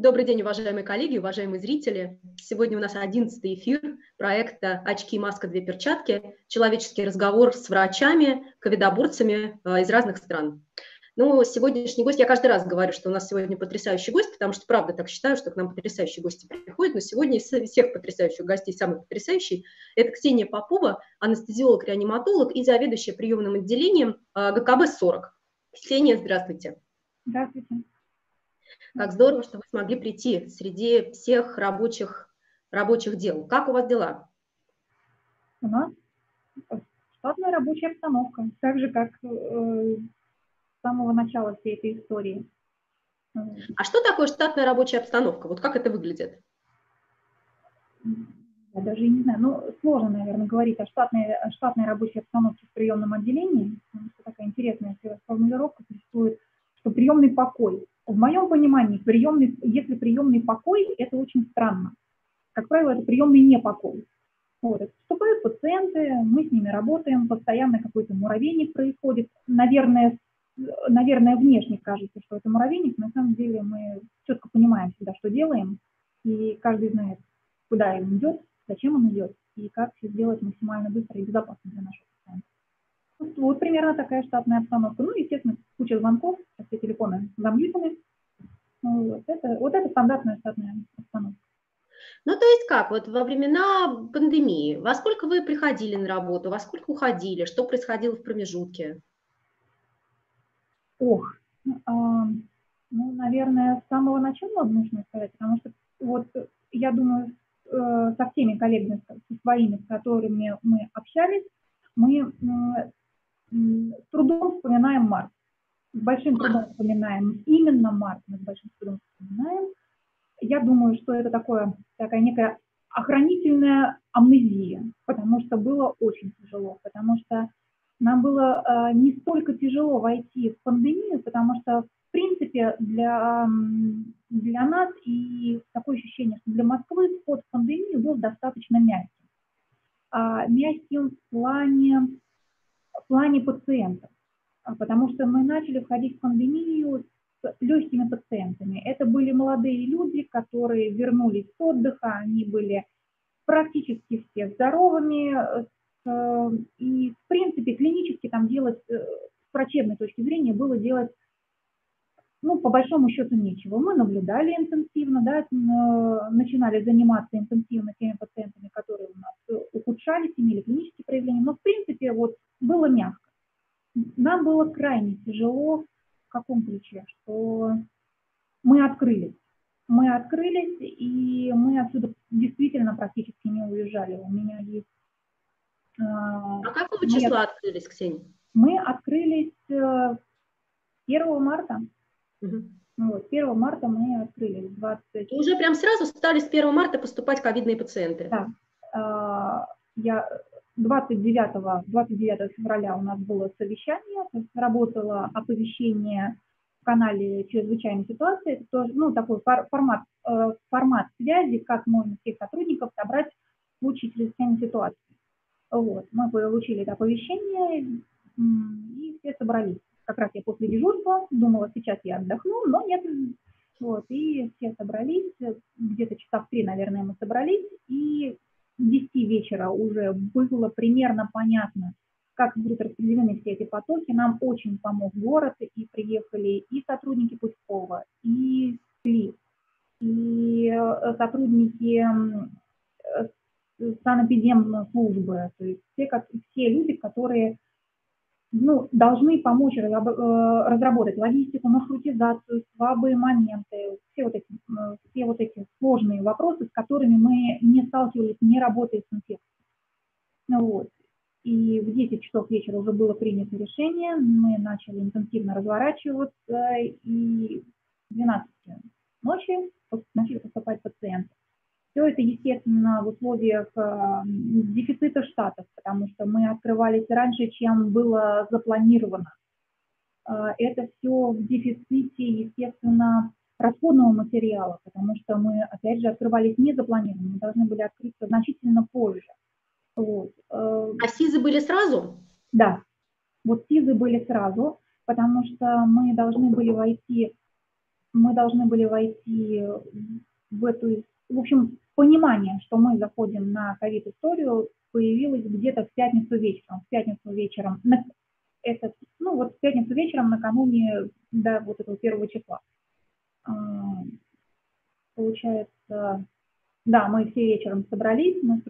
Добрый день, уважаемые коллеги, уважаемые зрители. Сегодня у нас 11-й эфир проекта «Очки, маска, две перчатки. Человеческий разговор с врачами, ковидоборцами из разных стран». Ну, сегодняшний гость, я каждый раз говорю, что у нас сегодня потрясающий гость, потому что, правда, так считаю, что к нам потрясающие гости приходят, но сегодня из всех потрясающих гостей самый потрясающий – это Ксения Попова, анестезиолог-реаниматолог и заведующая приемным отделением ГКБ 40. Ксения, здравствуйте. Здравствуйте. Как здорово, что вы смогли прийти среди всех рабочих дел. Как у вас дела? У нас штатная рабочая обстановка, так же, как с самого начала всей этой истории. А что такое штатная рабочая обстановка? Вот как это выглядит? Я даже не знаю. Ну, сложно, наверное, говорить о штатной рабочей обстановке в приемном отделении, потому что такая интересная формулировка существует, что приемный покой. В моем понимании, если приемный покой, это очень странно. Как правило, это приемный непокой. Вот. Вступают пациенты, мы с ними работаем, постоянно какой-то муравейник происходит. Наверное, внешне кажется, что это муравейник, но на самом деле мы четко понимаем всегда, что делаем, и каждый знает, куда он идет, зачем он идет, и как все сделать максимально быстро и безопасно для нашего пациента. Вот примерно такая штатная обстановка. Ну, естественно, куча звонков, все телефоны замьютены. Вот это стандартная штатная обстановка. Ну, то есть как? Вот во времена пандемии во сколько вы приходили на работу, во сколько уходили, что происходило в промежутке? Ох, ну, наверное, с самого начала нужно сказать, потому что вот я думаю, со всеми коллегами, со своими, с которыми мы общались, мы с трудом вспоминаем март, с большим трудом вспоминаем именно март, мы с большим трудом вспоминаем. Я думаю, что это такая некая охранительная амнезия, потому что было очень тяжело, потому что нам было не столько тяжело войти в пандемию, потому что, в принципе, для нас и такое ощущение, что для Москвы вход в пандемию был достаточно мягким. Мягким в плане пациентов, потому что мы начали входить в пандемию с легкими пациентами. Это были молодые люди, которые вернулись с отдыха, они были практически все здоровыми, и, в принципе, клинически там делать, с врачебной точки зрения, было делать, ну, по большому счету, нечего. Мы наблюдали интенсивно, да, начинали заниматься интенсивно теми пациентами, которые у нас ухудшались, имели клинические проявления, но, в принципе, вот было мягко. Нам было крайне тяжело в каком ключе, что мы открылись. Мы открылись, и мы отсюда действительно практически не уезжали. У меня есть... А какого числа открылись, Ксения? Мы открылись 1 марта. Угу. Вот, 1 марта мы открылись. И уже прям сразу стали с 1 марта поступать ковидные пациенты? Да. 29 февраля у нас было совещание, то есть работало оповещение в канале «Чрезвычайной ситуации». Это тоже, ну, такой формат связи, как можно всех сотрудников собрать в случае чрезвычайной ситуации. Вот, мы получили это оповещение, и все собрались. Как раз я после дежурства думала, сейчас я отдохну, но нет. Вот, и все собрались, где-то часа в 3, наверное, мы собрались, и к 10 вечера уже было примерно понятно, как будут распределены все эти потоки. Нам очень помог город, и приехали и сотрудники Пускова, и СЛИ, и сотрудники санэпидемслужбы, то есть все люди, которые, ну, должны помочь разработать логистику, маршрутизацию, слабые моменты, все вот эти сложные вопросы, с которыми мы не сталкивались, не работая с инфекцией. Вот. И в 10 часов вечера уже было принято решение, мы начали интенсивно разворачиваться, и в 12 ночи начали поступать пациенты. Все это, естественно, в условиях дефицита штатов, потому что мы открывались раньше, чем было запланировано. Это все в дефиците, естественно, расходного материала, потому что мы, опять же, открывались не запланированно, мы должны были открыться значительно позже. Вот. А СИЗы были сразу? Да, вот СИЗы были сразу, потому что мы должны были войти мы должны были войти в эту... В общем, понимание, что мы заходим на ковид-историю, появилось где-то в пятницу вечером. В пятницу вечером накануне этого 1 числа. Получается, мы все вечером собрались, мы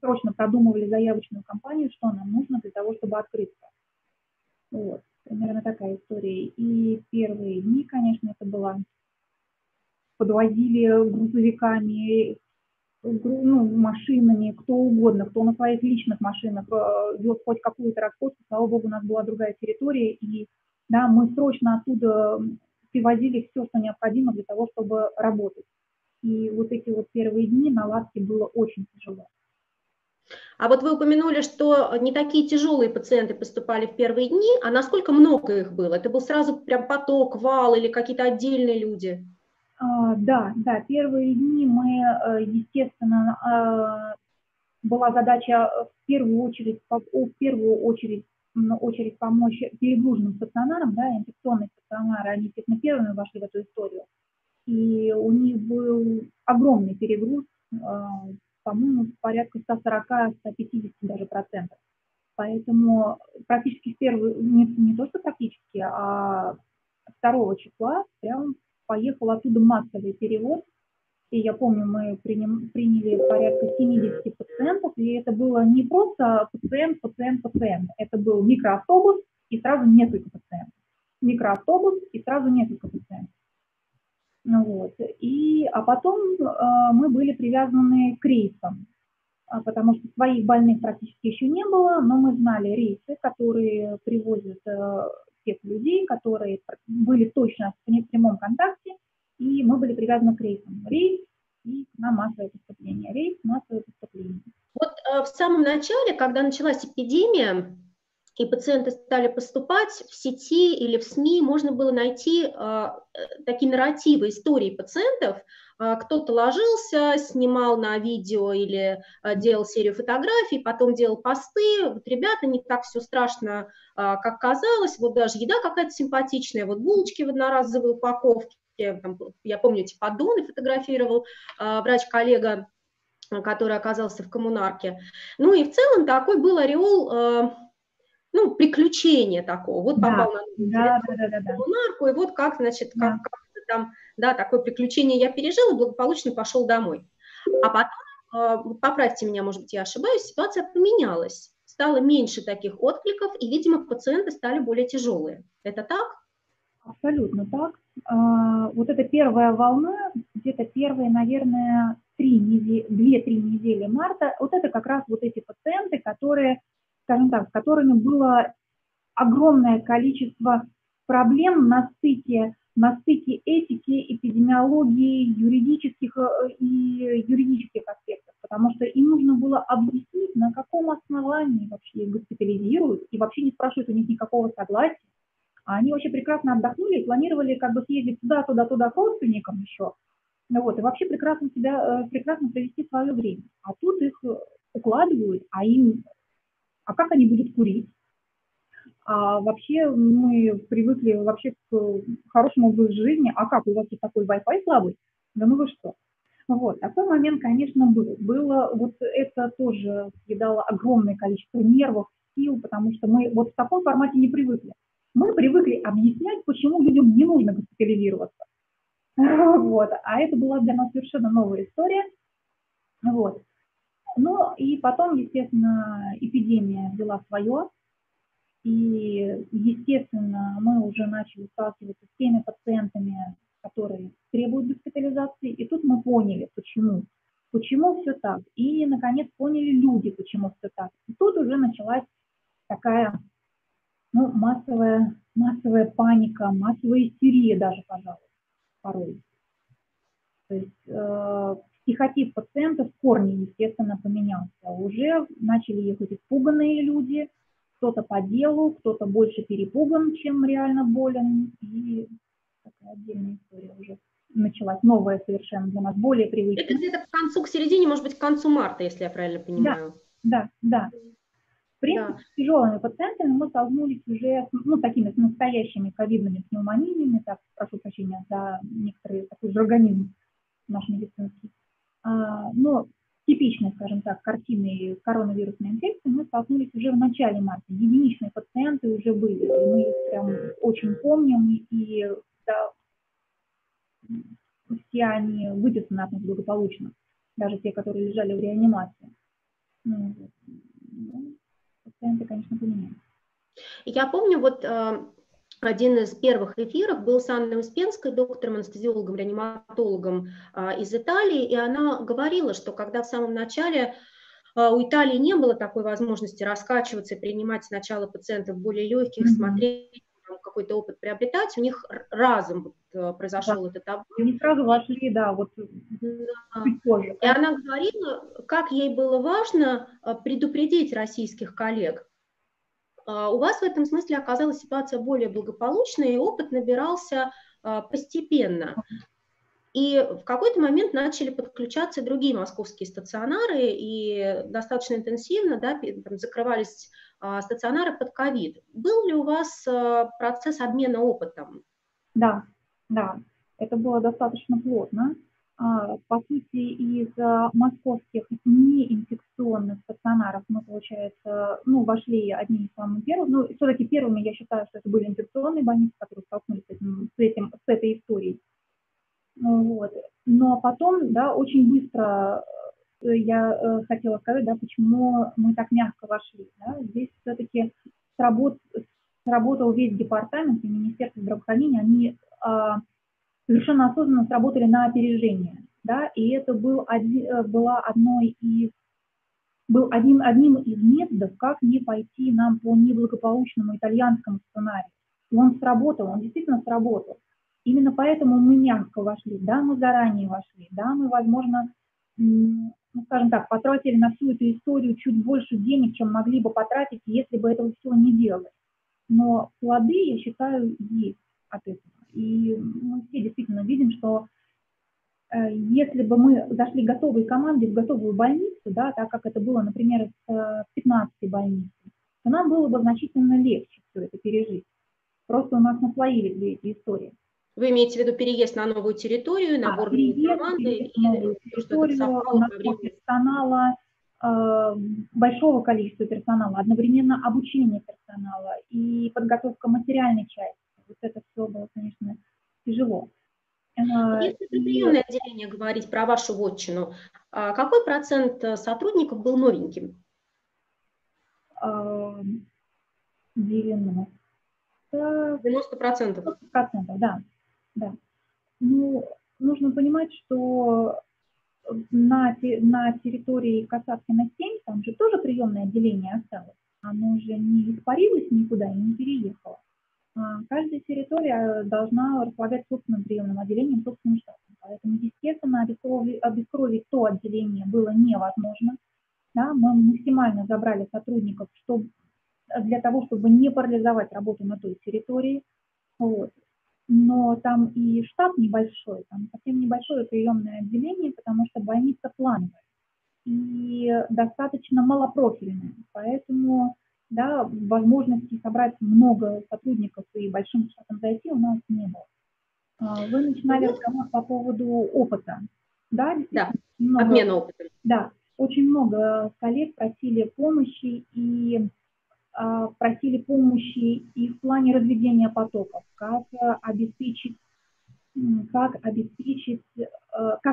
срочно продумывали заявочную кампанию, что нам нужно для того, чтобы открыться. Вот, примерно такая история. И первые дни, конечно, это было... Подвозили грузовиками, машинами, кто угодно, кто на своих личных машинах вез хоть какую-то расходку. Слава богу, у нас была другая территория, и мы срочно оттуда привозили все, что необходимо для того, чтобы работать. И эти первые дни наладки было очень тяжело. А вы упомянули, что не такие тяжелые пациенты поступали в первые дни, а насколько много их было? Это был сразу прям поток, вал или какие-то отдельные люди? Да, первые дни мы, естественно, была задача в первую очередь помочь перегруженным стационарам, инфекционные стационары, они, естественно, первыми вошли в эту историю. И у них был огромный перегруз, по-моему, порядка 140-150 даже процентов. Поэтому практически а 2 числа прям поехал оттуда массовый перевод, и я помню, мы приняли порядка 70 пациентов, и это было не просто пациент, это был микроавтобус и сразу несколько пациентов. А потом мы были привязаны к рейсам, потому что своих больных практически еще не было, но мы знали рейсы, которые привозят... тех людей, которые были точно в прямом контакте, и мы были привязаны к рейсам. Рейс и на массовое поступление. Вот в самом начале, когда началась эпидемия, и пациенты стали поступать, в сети или в СМИ можно было найти такие нарративы, истории пациентов. Кто-то ложился, снимал на видео или делал серию фотографий, потом делал посты. Вот, ребята, не так все страшно, как казалось. Вот даже еда какая-то симпатичная, вот булочки в одноразовой упаковке. Там, я помню, эти поддоны фотографировал врач-коллега, который оказался в Коммунарке. Ну и в целом такой был ореол... приключение такого. Вот попал на Коммунарку, и вот как, значит, такое приключение я пережил и благополучно пошел домой. А потом, поправьте меня, может быть, я ошибаюсь, ситуация поменялась. Стало меньше таких откликов, и, видимо, пациенты стали более тяжелые. Это так? Абсолютно так. Вот эта первая волна, где-то первые, наверное, 2-3 недели марта, вот это как раз вот эти пациенты, которые... скажем так, с которыми было огромное количество проблем на стыке этики, эпидемиологии, юридических аспектов, потому что им нужно было объяснить, на каком основании вообще их госпитализируют, и вообще не спрашивают у них никакого согласия. А они вообще прекрасно отдохнули и планировали съездить туда, к родственникам еще, и вообще прекрасно провести свое время. А тут их укладывают, а как они будут курить? А вообще мы привыкли к хорошему образу жизни. А как, у вас тут такой Wi-Fi слабый? Да ну вы что? Такой момент, конечно, был. Это тоже съедало огромное количество нервов, сил, потому что мы в таком формате не привыкли. Мы привыкли объяснять, почему людям не нужно госпитализироваться. А это была для нас совершенно новая история. Ну и потом, естественно, эпидемия взяла свое, и, естественно, мы уже начали сталкиваться с теми пациентами, которые требуют госпитализации, и тут мы поняли, почему все так, и, наконец, поняли люди, почему все так. И тут уже началась такая массовая паника, массовая истерия даже, пожалуй, порой. То есть... психотип пациентов в корне, естественно, поменялся. Уже начали ехать испуганные люди, кто-то по делу, кто-то больше перепуган, чем реально болен. И такая отдельная история уже началась, новая совершенно для нас, более привычная. Это где-то к середине, может быть, к концу марта, если я правильно понимаю. Да. В принципе, с тяжелыми пациентами мы столкнулись уже с, ну, такими настоящими ковидными пневмониями, так, прошу прощения за некоторые такой жаргонизм наш медицинский. Но типичной, скажем так, картины коронавирусной инфекции мы столкнулись уже в начале марта. Единичные пациенты уже были, и мы их прям очень помним, и да, все они вытесаны от нас благополучно, даже те, которые лежали в реанимации. Пациенты, конечно, поменяются. Я помню, вот один из первых эфиров был с Анной Успенской, доктором-анестезиологом, реаниматологом из Италии, и она говорила, что когда в самом начале у Италии не было такой возможности раскачиваться и принимать сначала пациентов более легких, смотреть, какой-то опыт приобретать, у них разом произошел этот обман. Они сразу вошли, да, вот чуть позже. И она говорила, как ей было важно предупредить российских коллег. У вас в этом смысле оказалась ситуация более благополучная, и опыт набирался постепенно. И в какой-то момент начали подключаться другие московские стационары, и достаточно интенсивно, да, закрывались стационары под ковид. Был ли у вас процесс обмена опытом? Да, да, это было достаточно плотно. По сути, из московских неинфекционных стационаров мы, получается, ну, вошли одни из самых первых. Но все-таки первыми, я считаю, что это были инфекционные больницы, которые столкнулись с этой историей. Вот. Но потом, да, очень быстро я хотела сказать, да, почему мы так мягко вошли. Да. Здесь все-таки сработал весь департамент и Министерство здравоохранения, они совершенно осознанно сработали на опережение, да, и это был одним из методов, как не пойти нам по неблагополучному итальянскому сценарию. И он сработал, он действительно сработал. Именно поэтому мы мягко вошли, да, мы заранее вошли, да, мы, возможно, ну, скажем так, потратили на всю эту историю чуть больше денег, чем могли бы потратить, если бы этого всего не делали. Но плоды, я считаю, есть от этого. И мы все действительно видим, что если бы мы зашли готовой команде в готовую больницу, да, так как это было, например, с 15 больницей, то нам было бы значительно легче все это пережить. Просто у нас наслоили две эти истории. Вы имеете в виду переезд на новую территорию, набор команды и персонала, большого количества персонала, одновременно обучение персонала и подготовка материальной части. Вот это все было, конечно, тяжело. Если про приемное отделение говорить, про вашу вотчину, какой процент сотрудников был новеньким? 90%. 90%, да. Да. Ну, нужно понимать, что на территории Касаткина 7 там же тоже приемное отделение осталось. Оно же не испарилось никуда и не переехало. Каждая территория должна располагать собственным приемным отделением, собственным штатом. Поэтому, естественно, обескровить то отделение было невозможно. Да, мы максимально забрали сотрудников, чтобы, для того, чтобы не парализовать работу на той территории. Вот. Но там и штат небольшой, там совсем небольшое приемное отделение, потому что больница плановая и достаточно малопрофильная. Поэтому, да, возможности собрать много сотрудников и большим штатом зайти у нас не было. Вы начинали разговор по поводу опыта. Да, да, обмена опытом. Да, очень много коллег просили помощи и... в плане разведения потоков, как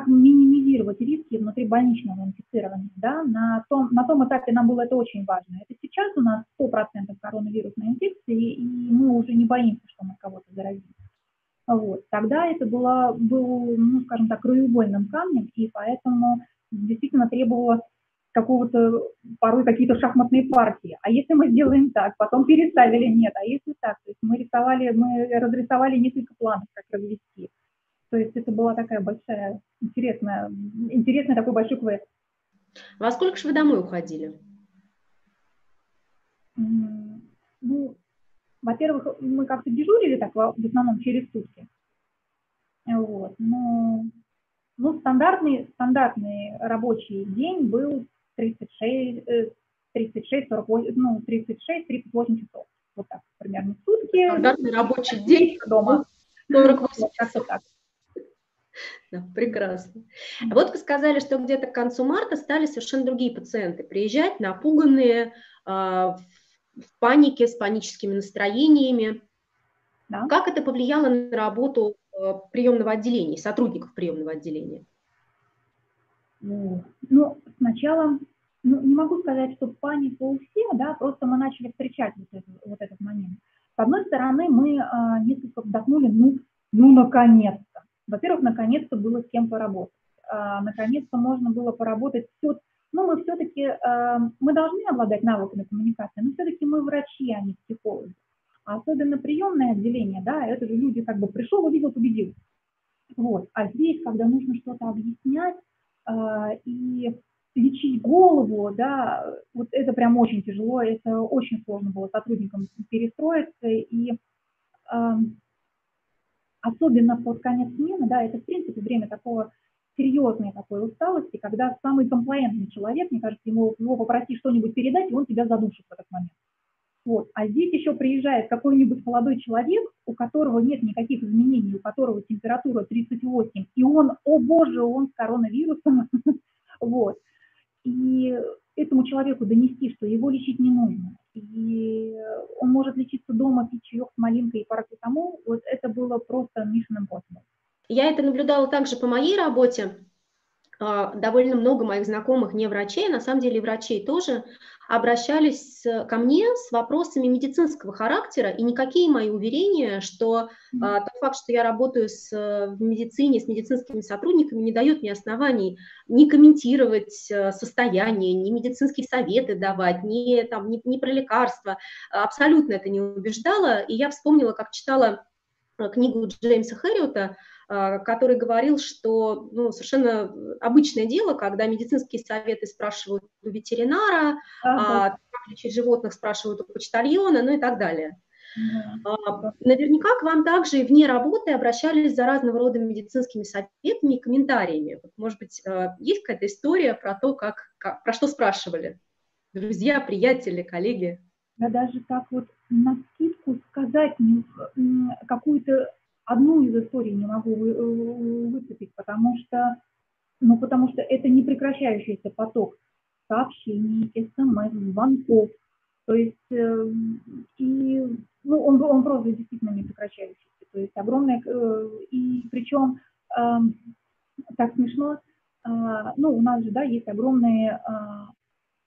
минимизировать риски внутрибольничного инфицирования. Да? На том этапе нам было это очень важно. Это сейчас у нас 100% коронавирусной инфекции, и мы уже не боимся, что мы кого-то заразим. Вот. Тогда это был, ну, скажем так, краеугольным камнем, и поэтому действительно требовалось порой какие-то шахматные партии. А если мы сделаем так, потом переставили нет, а если так, то есть мы разрисовали несколько планов, как развести. То есть это была такая большая, интересный такой большой квест. Во сколько же вы домой уходили? Ну, во-первых, мы как-то дежурили так в основном через сутки. Вот, стандартный рабочий день был 36, 36-48, ну, 36-38 часов. Вот так, примерно сутки. Стандартный рабочий день дома. 48 часов. Да, прекрасно. Вот вы сказали, что где-то к концу марта стали совершенно другие пациенты приезжать, напуганные, в панике, с паническими настроениями. Да. Как это повлияло на работу приемного отделения, сотрудников приемного отделения? Ну, сначала, ну, не могу сказать, что паника у всех, да, просто мы начали встречать вот этот момент. С одной стороны, мы несколько вдохнули, ну наконец-то. Во-первых, наконец-то было с кем поработать. Наконец-то можно было поработать. Ну, мы все-таки, мы должны обладать навыками коммуникации, но все-таки мы врачи, а не психологи. Особенно приемное отделение, да, это же люди как бы пришел, увидел, победил. Вот. А здесь, когда нужно что-то объяснять и лечить голову, да, вот это прям очень тяжело, это очень сложно было сотрудникам перестроиться. И особенно под конец смены, да, это в принципе время такого серьезной такой усталости, когда самый комплаентный человек, мне кажется, его попроси что-нибудь передать, и он тебя задушит в этот момент. Вот. А здесь еще приезжает какой-нибудь молодой человек, у которого нет никаких изменений, у которого температура 38, и он, о боже, он с коронавирусом. Вот. И этому человеку донести, что его лечить не нужно. И он может лечиться дома, пить чаек с малинкой и парацетамол. Вот это было просто mission impossible. Я это наблюдала также по моей работе. Довольно много моих знакомых не врачей, на самом деле и врачей тоже, обращались ко мне с вопросами медицинского характера, и никакие мои уверения, что тот факт, что я работаю в медицине с медицинскими сотрудниками, не дает мне оснований ни комментировать состояние, ни медицинские советы давать, ни про лекарства. Абсолютно это не убеждало, и я вспомнила, как читала книгу Джеймса Херриота, который говорил, что ну, совершенно обычное дело, когда медицинские советы спрашивают у ветеринара, как лечить животных спрашивают у почтальона, ну и так далее. Наверняка к вам также и вне работы обращались за разного рода медицинскими советами и комментариями. Может быть, есть какая-то история про то, про что спрашивали друзья, приятели, коллеги? Да даже так вот навскидку сказать какую-то одну из историй не могу выцепить, потому что это непрекращающийся поток сообщений, смс, звонков. То есть он просто действительно непрекращающийся. То есть огромное, и причем так смешно, у нас же, да, есть огромные,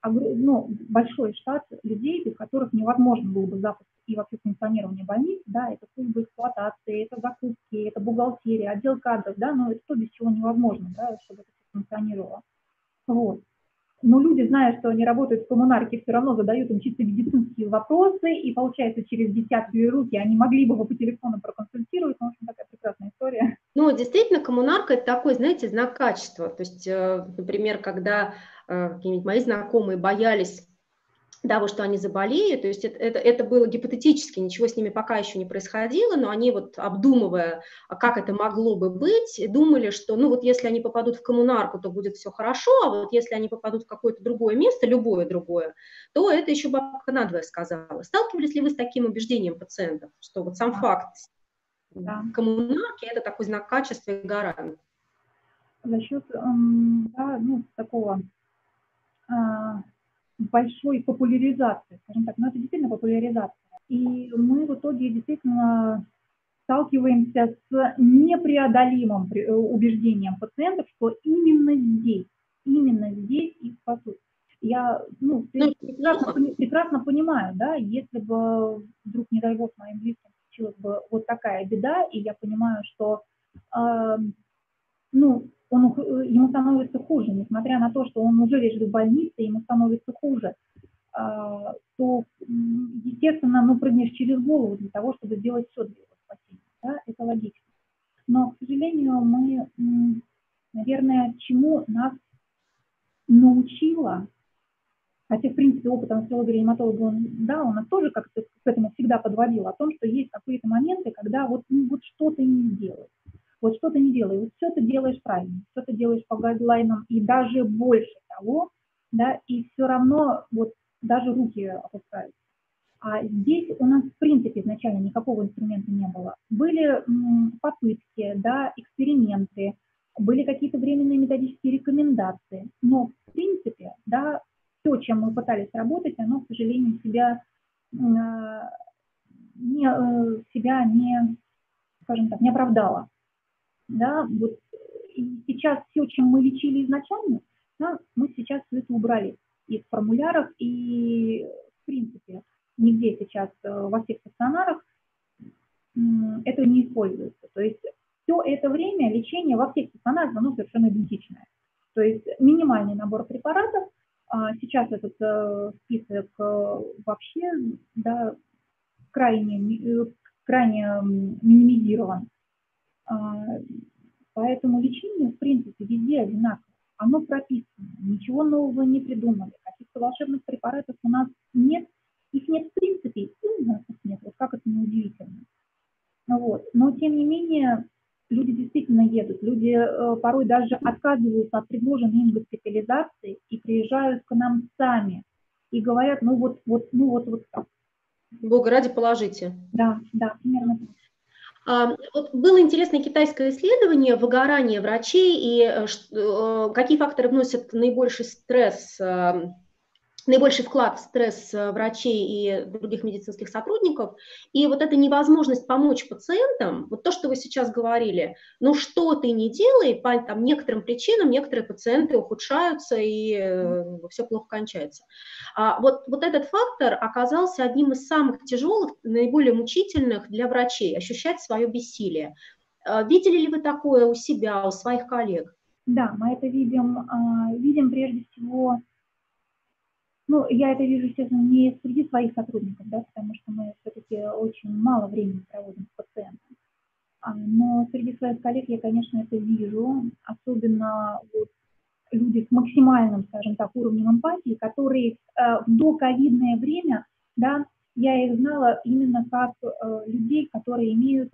большой штат людей, без которых невозможно было бы запуск и вообще функционирование больниц, да, это служба эксплуатации, это закупки, это бухгалтерия, отдел кадров, да, но это то, без чего невозможно, да, чтобы это функционировало. Вот. Но люди, зная, что они работают в коммунарке, все равно задают им чисто медицинские вопросы, и получается, через десятые руки они могли бы его по телефону проконсультировать, но, в общем, такая прекрасная история. Ну, действительно, коммунарка – это такой, знаете, знак качества. То есть, например, когда какие-нибудь мои знакомые боялись того, что они заболеют, то есть это было гипотетически, ничего с ними пока еще не происходило, но они вот обдумывая, как это могло бы быть, думали, что ну вот если они попадут в коммунарку, то будет все хорошо, а вот если они попадут в какое-то другое место, любое другое, то это еще бабка надвое сказала. Сталкивались ли вы с таким убеждением пациентов, что вот сам факт коммунарки – это такой знак качества и гарант? За счет такого большой популяризации, скажем так, но это действительно популяризация. И мы в итоге действительно сталкиваемся с непреодолимым убеждением пациентов, что именно здесь их спасут. Я прекрасно понимаю, да, если бы вдруг, не дай бог, моим близким случилась бы вот такая беда, и я понимаю, что ему становится хуже, несмотря на то, что он уже лежит в больнице, ему становится хуже, то, естественно, прыгнешь через голову для того, чтобы сделать все для его спасения. Да? Это логично. Но, к сожалению, мы, наверное, чему нас научила, хотя, в принципе, опыт онколога-реаниматолога, он нас тоже как-то к этому всегда подводил, о том, что есть какие-то моменты, когда вот что-то не сделать. Вот что ты не делаешь, вот все ты делаешь правильно, все ты делаешь по гайдлайнам и даже больше того, да, и все равно вот даже руки опускают. А здесь у нас, в принципе, изначально никакого инструмента не было. Были попытки, да, эксперименты, были какие-то временные методические рекомендации, но, в принципе, да, то, чем мы пытались работать, оно, к сожалению, себя не, скажем так, не оправдало. Да, вот сейчас все, чем мы лечили изначально, да, мы сейчас все это убрали из формуляров, и, в принципе, нигде сейчас во всех стационарах это не используется. То есть все это время лечение во всех стационарах, оно совершенно идентичное. То есть минимальный набор препаратов, сейчас этот список вообще, да, крайне минимизирован. Поэтому лечение, в принципе, везде одинаково. Оно прописано, ничего нового не придумали. Каких-то волшебных препаратов у нас нет. Их нет в принципе, и у нас их нет, вот как это неудивительно. Вот. Но, тем не менее, люди действительно едут. Люди порой даже отказываются от предложенной им госпитализации и приезжают к нам сами и говорят, ну вот так. Бога ради, положите. Да, да, примерно так. Вот было интересное китайское исследование выгорания врачей и какие факторы вносят наибольший стресс, наибольший вклад в стресс врачей и других медицинских сотрудников. И вот эта невозможность помочь пациентам, вот то, что вы сейчас говорили, ну что ты не делай, по там, некоторым причинам некоторые пациенты ухудшаются и все плохо кончается. Вот этот фактор оказался одним из самых тяжелых, наиболее мучительных для врачей, ощущать свое бессилие. Видели ли вы такое у себя, у своих коллег? Да, мы это видим прежде всего. Ну, я это вижу, естественно, не среди своих сотрудников, да, потому что мы все-таки очень мало времени проводим с пациентом. Но среди своих коллег я, конечно, это вижу, особенно вот люди с максимальным, скажем так, уровнем эмпатии, которые в доковидное время, да, я их знала именно как людей, которые имеют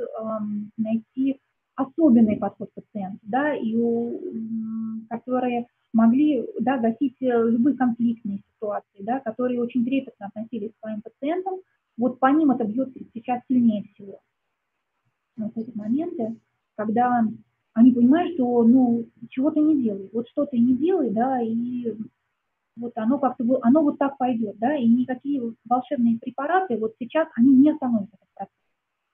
найти особенный подход к пациенту, да, и которые могли, да, гасить любые конфликтные ситуации, да, которые очень трепетно относились к своим пациентам, вот по ним это бьет сейчас сильнее всего. Вот эти моменты, когда они понимают, что, ну, чего-то не делай, вот что-то не делай, да, и вот оно как-то, оно вот так пойдет, да, и никакие волшебные препараты вот сейчас, они не остановятся.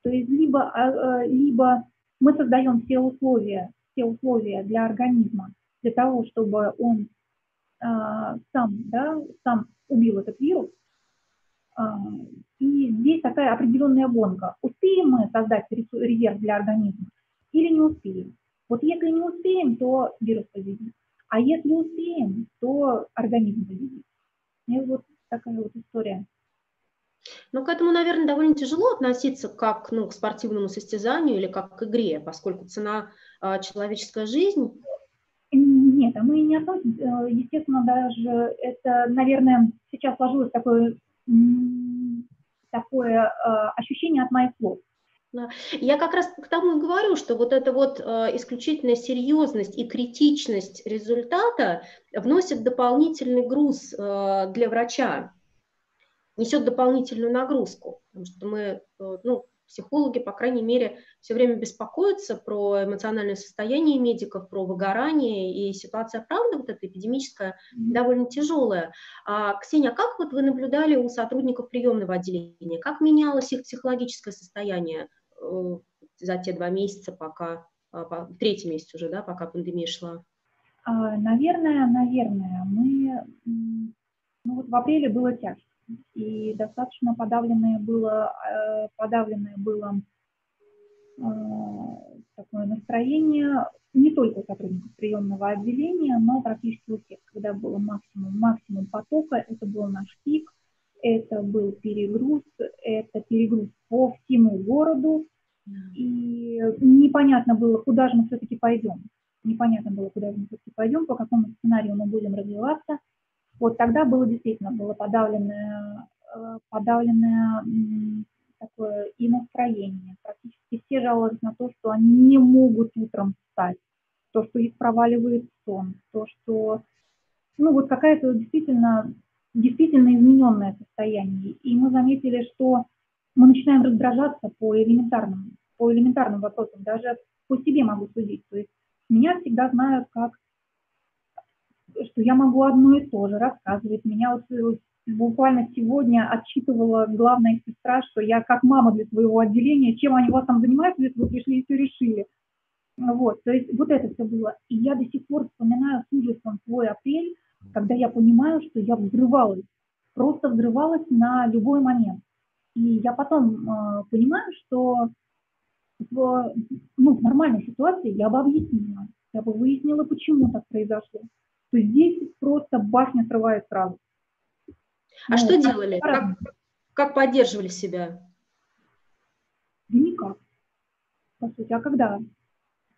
То есть либо мы создаем все условия для организма, для того, чтобы он сам убил этот вирус. И здесь такая определенная гонка. Успеем мы создать резерв для организма или не успеем? Вот если не успеем, то вирус победит. А если успеем, то организм победит. И вот такая вот история. Но к этому, наверное, довольно тяжело относиться как, ну, к спортивному состязанию или как к игре, поскольку цена человеческая жизнь. Нет, а мы не относимся, естественно, даже это, наверное, сейчас сложилось такое ощущение от моих слов. Я как раз к тому и говорю, что вот эта вот исключительная серьезность и критичность результата вносит дополнительный груз для врача, несет дополнительную нагрузку, потому что мы, ну, психологи, по крайней мере, все время беспокоятся про эмоциональное состояние медиков, про выгорание, и ситуация, правда, вот эта эпидемическая, довольно тяжелая. Ксения, как вот вы наблюдали у сотрудников приемного отделения? Как менялось их психологическое состояние за те 2 месяца, пока, 3-й месяц уже, да, пока пандемия шла? Наверное, мы, ну, вот в апреле было тяжко. И достаточно подавленное было такое настроение не только сотрудников приемного отделения, но практически у всех, когда был максимум потока, это был наш пик, это был перегруз, это перегруз по всему городу, и непонятно было, куда же мы все-таки пойдем, по какому сценарию мы будем развиваться. Вот тогда было действительно подавленное такое и настроение. Практически все жаловались на то, что они не могут утром встать, то, что их проваливает сон, то, что, ну, вот какая-то действительно действительно измененное состояние. И мы заметили, что мы начинаем раздражаться по элементарным вопросам, даже по себе могу судить. То есть меня всегда знают как, что я могу одно и то же рассказывать. Меня вот буквально сегодня отчитывала главная сестра, что я как мама для своего отделения, чем они вас там занимаются, если вы пришли и все решили. Вот, то есть вот это все было. И я до сих пор вспоминаю с ужасом свой апрель, когда я понимаю, что я взрывалась, просто взрывалась на любой момент. И я потом понимаю, что в нормальной ситуации я бы объяснила, я бы выяснила, почему так произошло. То есть здесь просто башня срывает сразу. А что делали? Как поддерживали себя? Да никак. По сути, а когда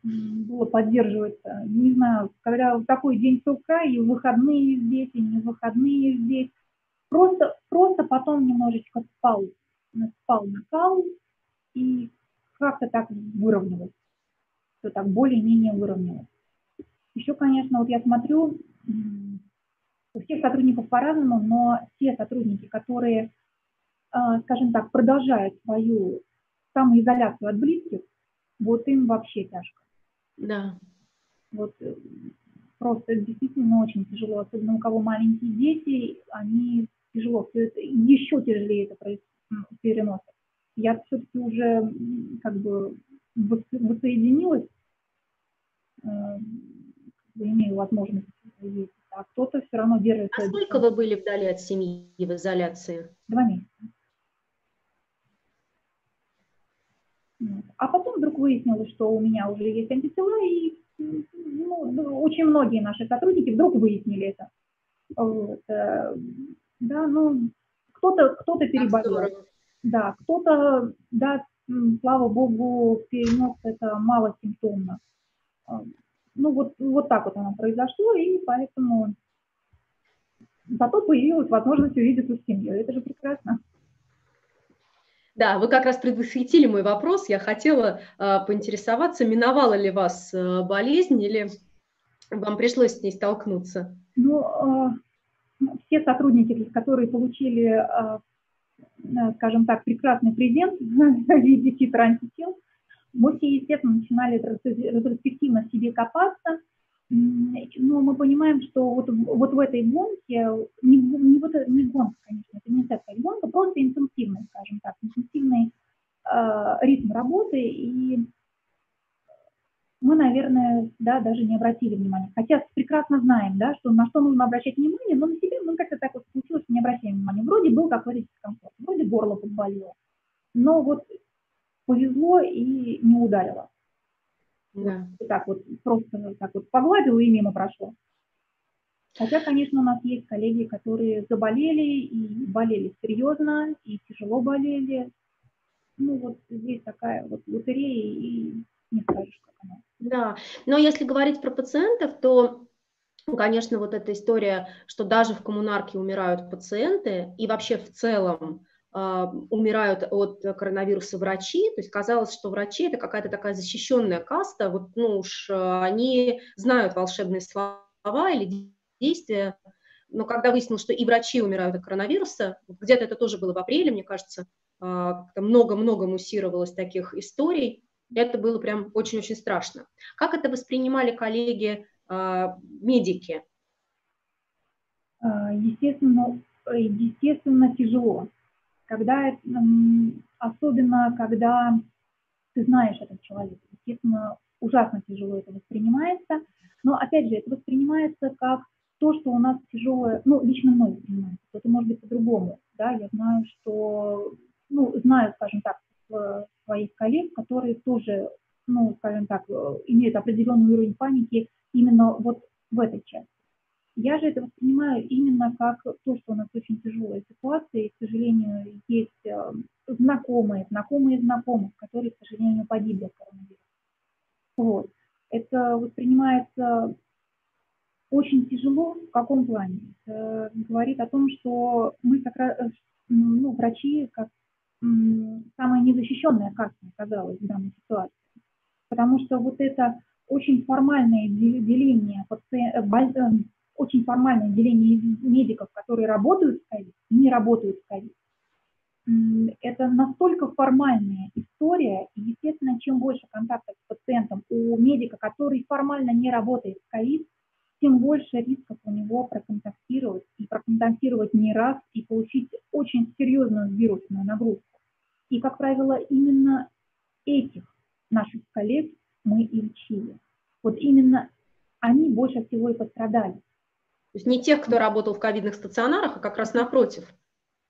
было поддерживать? Не знаю, когда такой день сурка, и выходные здесь, и не выходные здесь. Просто потом немножечко спал накал, и как-то так выровнялось. Все так более-менее выровнялось. Еще, конечно, вот я смотрю, у всех сотрудников по-разному, но те сотрудники, которые, скажем так, продолжают свою самоизоляцию от близких, вот им вообще тяжко. Да. Вот просто действительно очень тяжело, особенно у кого маленькие дети, они тяжело, все это, еще тяжелее это переносят. Я все-таки уже как бы воссоединилась, имею возможность ездить, а кто-то все равно держится. А сколько вы были вдали от семьи в изоляции? 2 месяца. А потом вдруг выяснилось, что у меня уже есть антитела, и очень многие наши сотрудники вдруг выяснили это. Вот. Да, ну, кто-то переболел. Да, кто-то, да, слава богу, перенес это малосимптомно. Ну, вот так вот оно произошло, и поэтому зато появилась возможность увидеться с семьей. Это же прекрасно. Да, вы как раз предвосхитили мой вопрос. Я хотела поинтересоваться, миновала ли вас болезнь или вам пришлось с ней столкнуться? Ну, все сотрудники, которые получили, скажем так, прекрасный презент в виде титра антител, мы все, естественно, начинали ретроспективно в себе копаться, но мы понимаем, что вот в этой гонке, не гонка, конечно, это не такая гонка, просто интенсивный, скажем так, интенсивный ритм работы, и мы, наверное, да, даже не обратили внимания. Хотя прекрасно знаем, да, что на что нужно обращать внимание, но на себя мы как-то так вот случилось, не обращаем внимания. Вроде был какой-то дискомфорт, вроде горло подболело, но вот повезло и не ударило. Да. Вот так вот, просто так вот погладило и мимо прошло. Хотя, конечно, у нас есть коллеги, которые заболели, и болели серьезно, и тяжело болели. Ну, вот здесь такая вот лотерея, и не скажешь, как она. Да, но если говорить про пациентов, то, конечно, вот эта история, что даже в коммунарке умирают пациенты, и вообще в целом умирают от коронавируса врачи, то есть казалось, что врачи это какая-то такая защищенная каста, вот, ну уж они знают волшебные слова или действия, но когда выяснилось, что и врачи умирают от коронавируса, где-то это тоже было в апреле, мне кажется, много-много муссировалось таких историй, и это было прям очень-очень страшно. Как это воспринимали коллеги-медики? Естественно, тяжело. Особенно когда ты знаешь этого человека, естественно, ужасно тяжело это воспринимается, но, опять же, это воспринимается как то, что у нас тяжелое, ну, лично мной воспринимается, это может быть по-другому, да, я знаю, что, ну, скажем так, своих коллег, которые тоже, ну, скажем так, имеют определенный уровень паники именно вот в этой части. Я же это воспринимаю именно как то, что у нас очень тяжелая ситуация, и, к сожалению, есть знакомые знакомых, которые, к сожалению, погибли от коронавируса. Вот. Это воспринимается очень тяжело, в каком плане? Это говорит о том, что мы, как раз, ну, врачи, как самая незащищенная каста оказалась в данной ситуации, потому что вот это очень формальное деление очень формальное деление медиков, которые работают с ковид и не работают с ковид. Это настолько формальная история, и, естественно, чем больше контактов с пациентом у медика, который формально не работает с ковид, тем больше рисков у него проконтактировать, и проконтактировать не раз, и получить очень серьезную вирусную нагрузку. И, как правило, именно этих наших коллег мы и лечили. Вот именно они больше всего и пострадали. То есть не тех, кто работал в ковидных стационарах, а как раз напротив.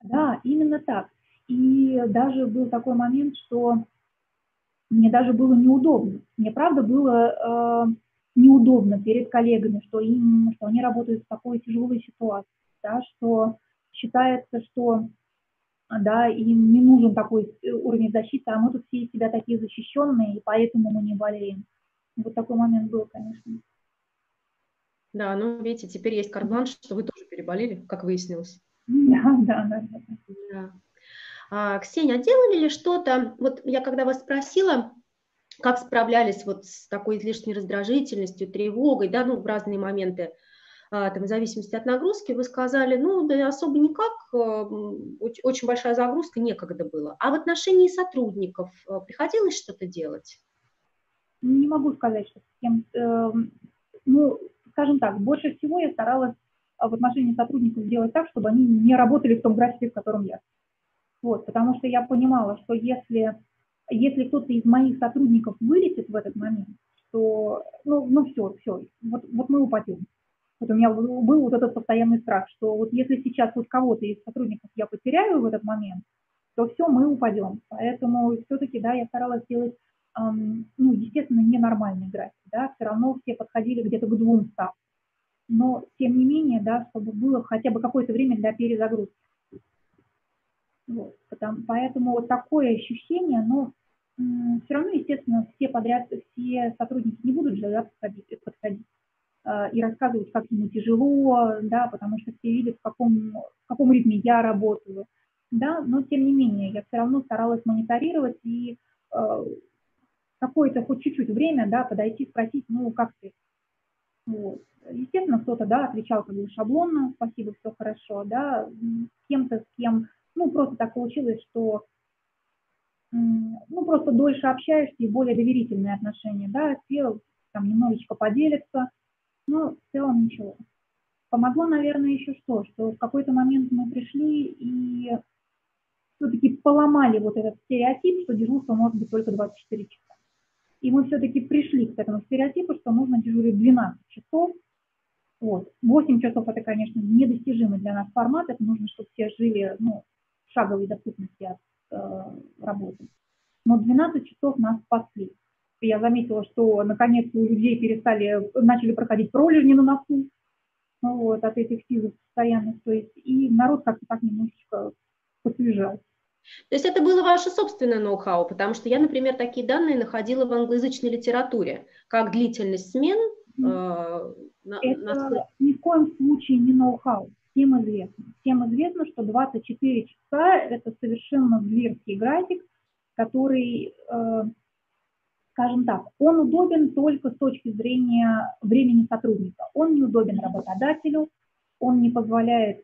Да, именно так. И даже был такой момент, что мне даже было неудобно. Мне, правда, было неудобно перед коллегами, что они работают в такой тяжелой ситуации, да, что считается, что да, им не нужен такой уровень защиты, а мы тут все из себя такие защищенные, и поэтому мы не болеем. Вот такой момент был, конечно. Да, ну, видите, теперь есть карт-бланш, что вы тоже переболели, как выяснилось. Да. Ксения, делали ли что-то, вот я когда вас спросила, как справлялись вот с такой излишней раздражительностью, тревогой, да, ну, в разные моменты, там, в зависимости от нагрузки, вы сказали, ну, да особо никак, очень большая загрузка, некогда было. А в отношении сотрудников приходилось что-то делать? Не могу сказать, что с кем, ну, скажем так, больше всего я старалась в отношении сотрудников делать так, чтобы они не работали в том графике, в котором я. Вот, потому что я понимала, что если кто-то из моих сотрудников вылетит в этот момент, то, ну все, вот мы упадем. Вот у меня был вот этот постоянный страх, что вот если сейчас вот кого-то из сотрудников я потеряю в этот момент, то все, мы упадем. Поэтому все-таки, да, я старалась делать, ну, естественно, ненормальный график, да, все равно все подходили где-то к 200. Но, тем не менее, да, чтобы было хотя бы какое-то время для перезагрузки. Вот, поэтому вот такое ощущение, но все равно, естественно, все сотрудники не будут же, да, подходить и рассказывать, как ему тяжело, да, потому что все видят, в каком ритме я работаю. Да, но, тем не менее, я все равно старалась мониторировать и какое-то хоть чуть-чуть время, да, подойти, спросить, ну, как ты? Вот. Естественно, кто-то, да, отвечал как бы шаблонно, спасибо, все хорошо, да, с кем, ну, просто так получилось, что, ну, просто дольше общаешься и более доверительные отношения, да, все там немножечко поделятся, но в целом ничего. Помогло, наверное, еще что в какой-то момент мы пришли и все-таки поломали вот этот стереотип, что дежурство может быть только 24 часа. И мы все-таки пришли к этому стереотипу, что нужно дежурить 12 часов. Вот. 8 часов – это, конечно, недостижимый для нас формат. Это нужно, чтобы все жили, ну, в шаговой доступности от работы. Но 12 часов нас спасли. Я заметила, что, наконец, у людей начали проходить пролежни на носу, вот, от этих сил постоянных. То есть, и народ как-то так немножечко посвежал. То есть это было ваше собственное ноу-хау, потому что я, например, такие данные находила в англоязычной литературе, как длительность смен. Это ни в коем случае не ноу-хау, всем известно. Всем известно, что 24 часа – это совершенно зверский график, который, скажем так, он удобен только с точки зрения времени сотрудника. Он неудобен работодателю, он не позволяет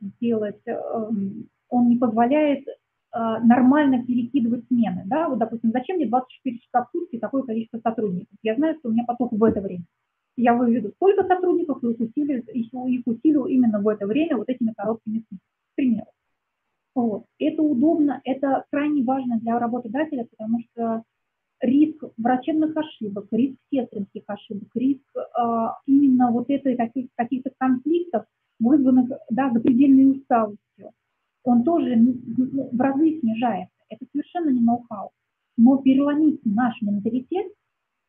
нормально перекидывать смены. Да? Вот, допустим, зачем мне 24 часа в сутки такое количество сотрудников? Я знаю, что у меня поток в это время. Я выведу столько сотрудников, и их усилю именно в это время вот этими короткими сменами. К примеру. Вот. Это удобно, это крайне важно для работодателя, потому что риск врачебных ошибок, риск сестринских ошибок, риск именно вот этой каких-то конфликтов, вызванных, да, запредельной усталостью, он тоже в разы снижается. Это совершенно не ноу-хау. Но переломить наш менталитет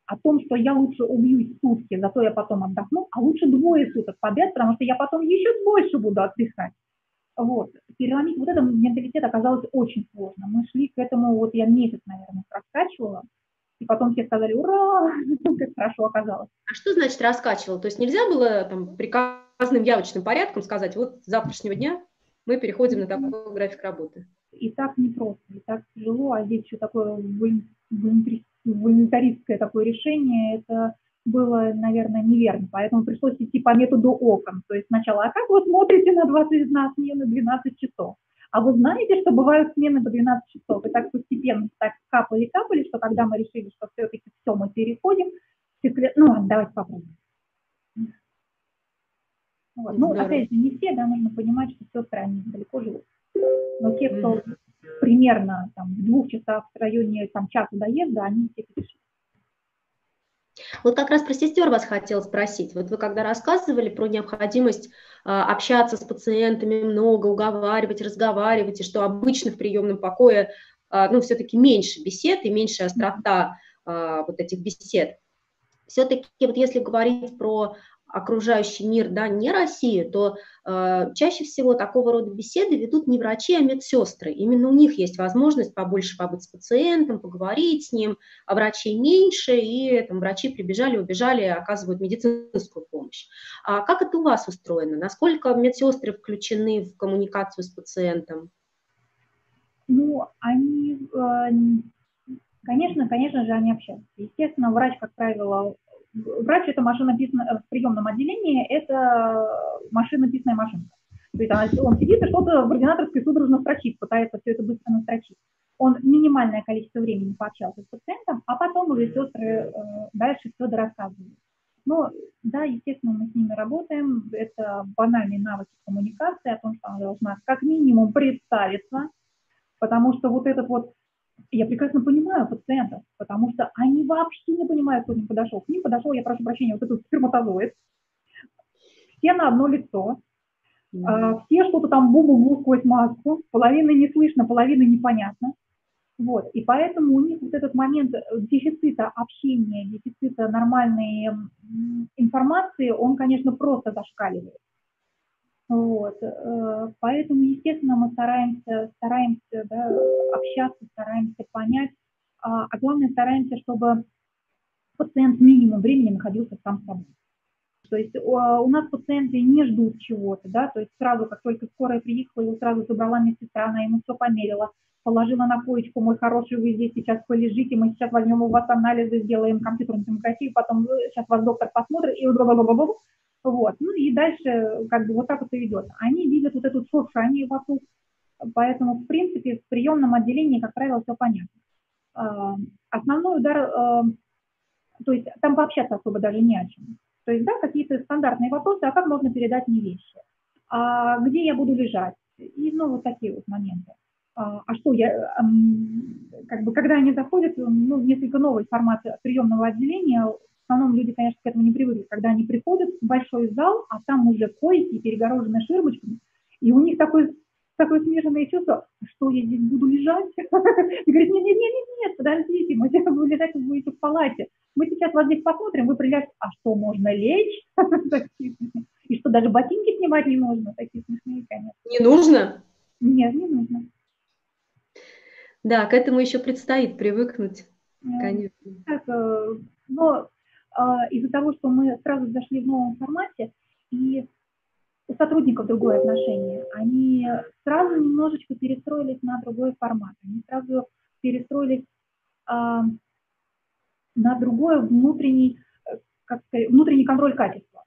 о том, что я лучше убьюсь сутки, зато я потом отдохну, а лучше 2 суток подряд, потому что я потом еще больше буду отдыхать. Вот. Переломить вот этот менталитет оказалось очень сложно. Мы шли к этому, вот я месяц, наверное, раскачивала, и потом все сказали: ура, как хорошо оказалось. А что значит раскачивала? То есть нельзя было там приказным явочным порядком сказать: вот с завтрашнего дня мы переходим на такой график работы. И так непросто, и так тяжело, а здесь еще такое волонтаристское такое решение, это было, наверное, неверно, поэтому пришлось идти по методу окон. То есть сначала, а как вы смотрите на 21 смену 12 часов? А вы знаете, что бывают смены по 12 часов? И так постепенно так капали, что когда мы решили, что все-таки все мы переходим, давайте попробуем. Вот. Ну, опять же, не все, да, нужно понимать, что сестры, они далеко живут. Но те, кто примерно там, в 2 часах в районе там, часа доезда, они все перешли. Вот как раз про сестер вас хотела спросить. Вот вы когда рассказывали про необходимость общаться с пациентами много, уговаривать, разговаривать, и что обычно в приемном покое, все-таки меньше бесед и меньше острота вот этих бесед. Все-таки вот если говорить про окружающий мир, да, не Россию, то чаще всего такого рода беседы ведут не врачи, а медсестры. Именно у них есть возможность побольше побыть с пациентом, поговорить с ним, а врачей меньше, и там, врачи прибежали, убежали, оказывают медицинскую помощь. А как это у вас устроено? Насколько медсестры включены в коммуникацию с пациентом? Ну, они, конечно же, они общаются. Естественно, врач, как правило, врач – это машина в приемном отделении, это машинописная машинка. То есть он сидит и что-то в ординаторской судорожно строчит, пытается все это быстро настрочить. Он минимальное количество времени пообщался с пациентом, а потом уже сестры дальше все дорассказывают. Но да, естественно, мы с ними работаем. Это банальные навыки коммуникации, о том, что она должна как минимум представиться, потому что вот этот вот... Я прекрасно понимаю пациентов, потому что они вообще не понимают, кто к ним подошел. К ним подошел, я прошу прощения, вот этот сперматозоид. Все на одно лицо. Все что-то там бу-бу-бу сквозь маску. Половина не слышно, половина непонятно. Вот. И поэтому у них вот этот момент дефицита общения, дефицита нормальной информации, он, конечно, просто зашкаливает. Вот. Поэтому, естественно, мы стараемся да, общаться, стараемся понять, а главное, стараемся, чтобы пациент минимум времени находился сам с собой. То есть у нас пациенты не ждут чего-то, да, то есть сразу, как только скорая приехала, его сразу забрала медсестра, она ему все померила, положила на коечку, мой хороший, вы здесь сейчас полежите, мы сейчас возьмем у вас анализы, сделаем компьютерную томографию, потом сейчас вас доктор посмотрит, и бла-бла-бла-бла-бла. Вот, ну и дальше как бы вот так вот и идет. Они видят вот эту шуршание вокруг, поэтому, в принципе, в приемном отделении, как правило, все понятно. Основной удар, то есть там пообщаться особо даже не о чем. То есть, да, какие-то стандартные вопросы, а как можно передать мне вещи? А где я буду лежать? И, ну, вот такие вот моменты. А что я, как бы, когда они заходят, ну, несколько новый формат приемного отделения. В основном люди, конечно, к этому не привыкли, когда они приходят в большой зал, а там уже койки, перегорожены ширмочками, и у них такое смешанное чувство, что я здесь буду лежать? И говорит, нет, подождите, мы сейчас будем лежать, вы будете в палате. Мы сейчас вас здесь посмотрим, вы приляжете, а что, можно лечь? И что, даже ботинки снимать не нужно? Такие смешные, конечно. Не нужно? Нет, не нужно. Да, к этому еще предстоит привыкнуть, конечно. Но из-за того, что мы сразу зашли в новом формате, и у сотрудников другое отношение. Они сразу немножечко перестроились на другой формат. Они сразу перестроились на другой внутренний контроль качества.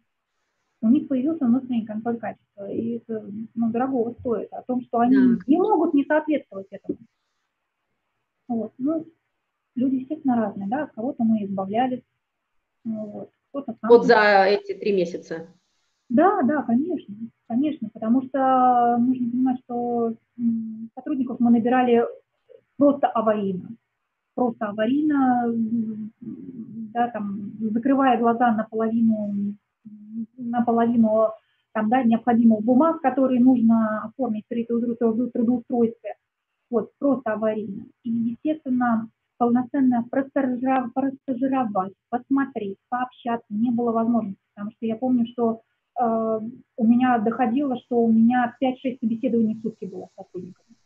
У них появился внутренний контроль качества. И это дорого стоит. О том, что они не могут не соответствовать этому. Вот. Ну, люди, естественно, разные. Да? От кого-то мы избавлялись. Вот. Вот за эти 3 месяца. Да, конечно, потому что нужно понимать, что сотрудников мы набирали просто аварийно, да, там, закрывая глаза наполовину там, да, необходимых бумаг, которые нужно оформить при трудоустройстве, вот, просто аварийно. И, естественно, полноценно простажировать, посмотреть, пообщаться не было возможности, потому что я помню, что у меня доходило, что у меня 5-6 собеседований в сутки было с сотрудниками.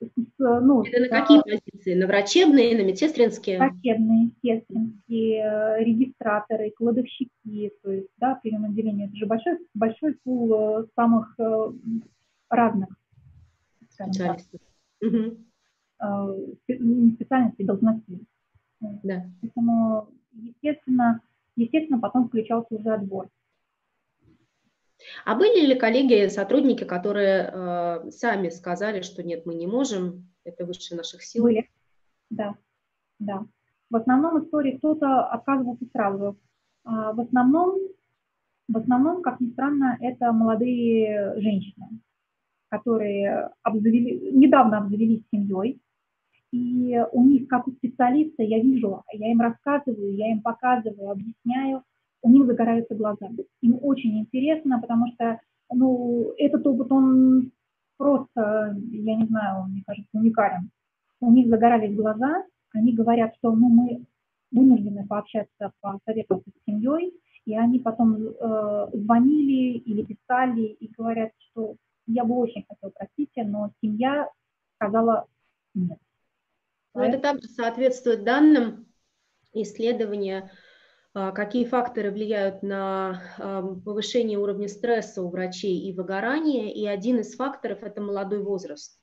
Это на какие позиции? На врачебные, на медсестринские? Врачебные, медсестринские, регистраторы, кладовщики, то есть, да, приемное отделение, это же большой пул самых разных специалистов. Специальности должностей. Да. Поэтому, естественно, естественно, потом включался уже отбор. А были ли коллеги, сотрудники, которые сами сказали, что нет, мы не можем, это выше наших сил? Были, да, да. В основном истории кто-то отказывался сразу. В основном, как ни странно, это молодые женщины, которые недавно обзавелись семьей. И у них, как у специалиста, я вижу, я им рассказываю, я им показываю, объясняю, у них загораются глаза. Им очень интересно, потому что, ну, этот опыт, он просто, я не знаю, он, мне кажется, уникален. У них загорались глаза, они говорят, что, ну, мы вынуждены пообщаться, посоветоваться с семьей, и они потом звонили или писали и говорят, что я бы очень хотела, простите, но семья сказала нет. Но это также соответствует данным исследования, какие факторы влияют на повышение уровня стресса у врачей и выгорания. И один из факторов – это молодой возраст,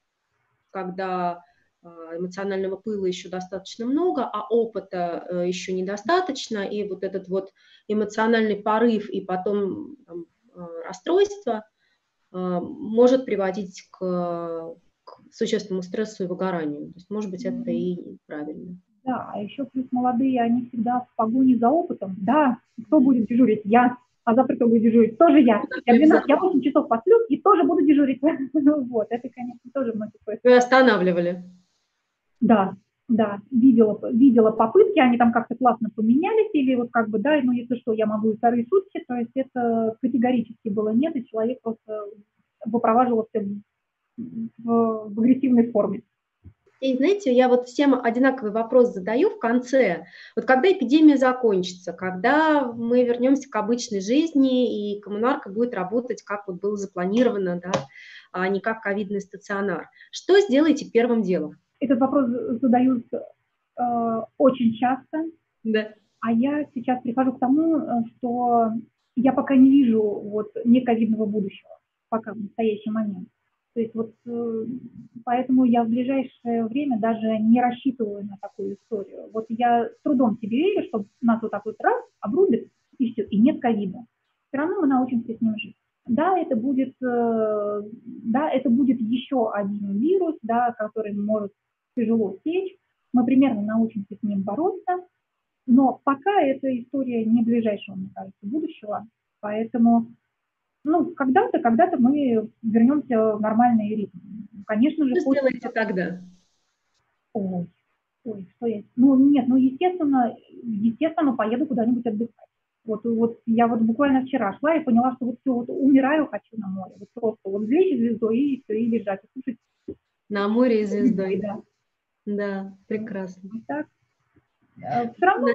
когда эмоционального пыла еще достаточно много, а опыта еще недостаточно. И вот этот вот эмоциональный порыв и потом расстройство может приводить к существенному стрессу и выгоранию. То есть, может быть, это и правильно. Да, а еще плюс молодые, они всегда в погоне за опытом. Да, кто будет дежурить? Я. А завтра кто будет дежурить? Тоже я. Я 8 часов посплю и тоже буду дежурить. Вот, это, конечно, тоже многие... Вы останавливали? Да, да. Видела попытки, они там как-то классно поменялись, или вот как бы, да, ну, если что, я могу и вторые сутки, то есть это категорически было нет, и человек просто выпроваживался в агрессивной форме. И знаете, я вот всем одинаковый вопрос задаю в конце. Вот когда эпидемия закончится, когда мы вернемся к обычной жизни и коммунарка будет работать, как вот было запланировано, да, а не как ковидный стационар, что сделаете первым делом? Этот вопрос задают очень часто, да. А я сейчас прихожу к тому, что я пока не вижу вот нековидного будущего, пока в настоящий момент. То есть вот поэтому я в ближайшее время даже не рассчитываю на такую историю. Вот я с трудом себе верю, что нас вот такой раз обрубит, и все, и нет ковида. Все равно мы научимся с ним жить. Да, это будет еще один вирус, да, который может тяжело сечь. Мы примерно научимся с ним бороться. Но пока эта история не ближайшего, мне кажется, будущего. Поэтому... Ну, когда-то мы вернемся в нормальный ритм. Конечно же... Что сделаете тогда? Ой, что я... Ну, нет, ну, естественно, поеду куда-нибудь отдыхать. Вот я вот буквально вчера шла и поняла, что вот все, вот умираю, хочу на море. Вот просто вот лечь звездой и все, и лежать, и слушать. На море и звездой, да. Да, прекрасно. Так. Все равно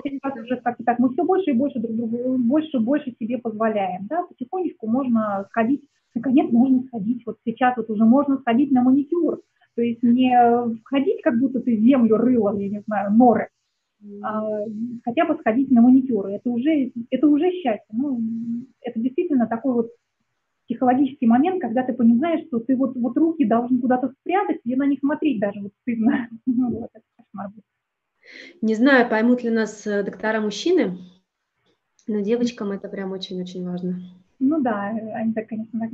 уже как-то так, мы все больше и больше друг другу, больше себе позволяем, да, потихонечку можно сходить, наконец можно сходить, вот сейчас вот уже можно сходить на маникюр, то есть не сходить, как будто ты землю рыла, я не знаю, норы, а хотя бы сходить на маникюр, это уже счастье, ну, это действительно такой вот психологический момент, когда ты понимаешь, что ты вот руки должен куда-то спрятать, и на них смотреть даже вот стыдно, вот это кошмар. Не знаю, поймут ли нас доктора-мужчины, но девочкам это прям очень-очень важно. Ну да, они так, конечно,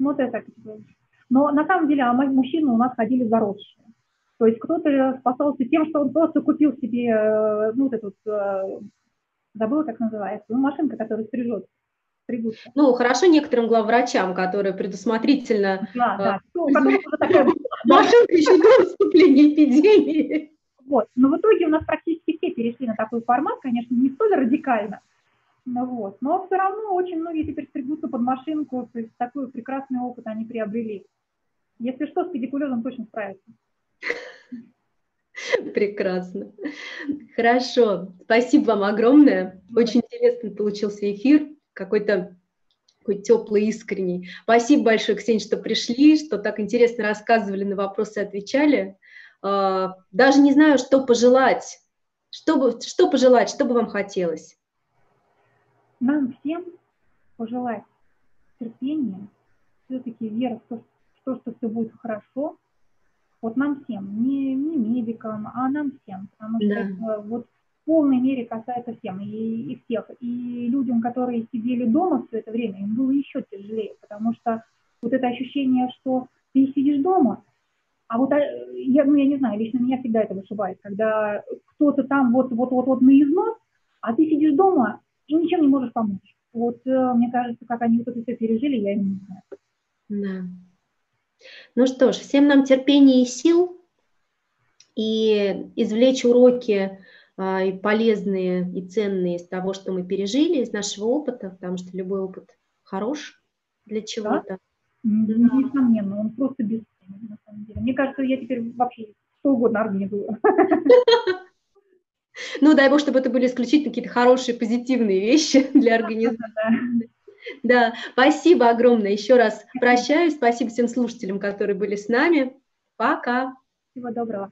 смотрят так. Но на самом деле мужчины у нас ходили заросшие. То есть кто-то спасался тем, что он просто купил себе, ну, вот эту, забыла, как называется, ну, машинка, которая стрижет. Ну, хорошо некоторым главврачам, которые предусмотрительно... Да, машинка еще до наступления эпидемии. Вот. Но в итоге у нас практически все перешли на такой формат, конечно, не столь радикально, но, вот. Но все равно очень многие теперь стригутся под машинку, то есть такой прекрасный опыт они приобрели. Если что, с педикулезом точно справятся. Прекрасно. Хорошо. Спасибо вам огромное. Очень интересный получился эфир, какой-то теплый, искренний. Спасибо большое, Ксения, что пришли, что так интересно рассказывали, на вопросы отвечали. Даже не знаю, что пожелать. Что бы вам хотелось? Нам всем пожелать терпения, все-таки веры в то, что все будет хорошо. Вот нам всем, не медикам, а нам всем. Потому что да. Вот полной мере касается всем, и всех. И людям, которые сидели дома все это время, им было еще тяжелее, потому что вот это ощущение, что ты сидишь дома, а вот я не знаю, лично меня всегда это вышибает, когда кто-то там вот-вот-вот на износ, а ты сидишь дома и ничем не можешь помочь. Вот мне кажется, как они вот это все пережили, я им не знаю. Да. Ну что ж, всем нам терпения и сил, и извлечь уроки и полезные, и ценные из того, что мы пережили, из нашего опыта, потому что любой опыт хорош для чего-то. Несомненно, он просто бесценен, на самом деле. Мне кажется, я теперь вообще что угодно организую. Ну, дай бог, чтобы это были исключительно какие-то хорошие, позитивные вещи для организации. Да, спасибо огромное. Еще раз прощаюсь. Спасибо всем слушателям, которые были с нами. Пока. Всего доброго.